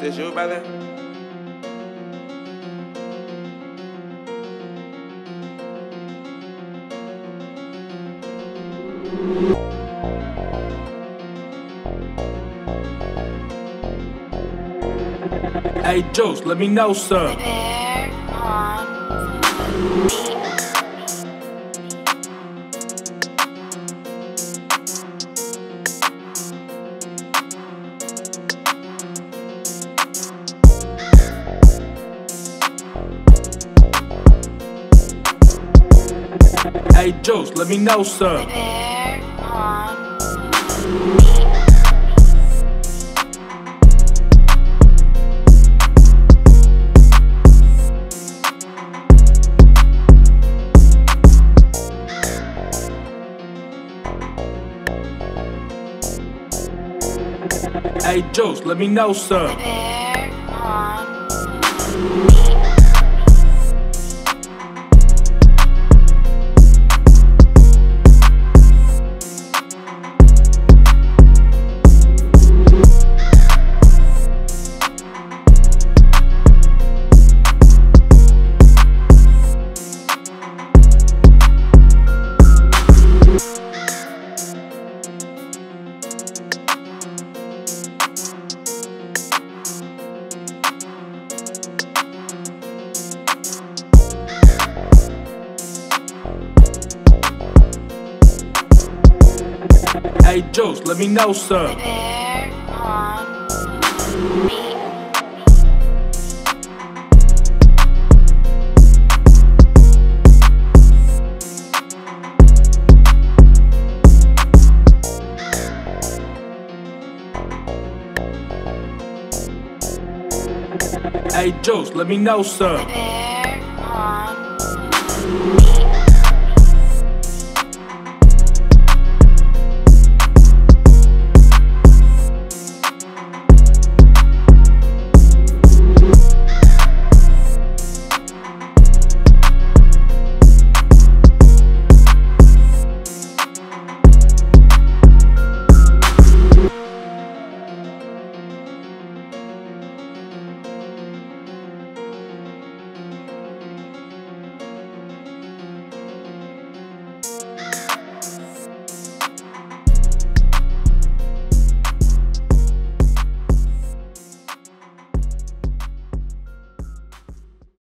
this you, brother? Hey, Juce, let me know, sir. Hey, Juce, let me know, sir. Hey, Juce, let me know, sir. Hey, Juce, let me know, sir. Hey, Juce, let me know, sir.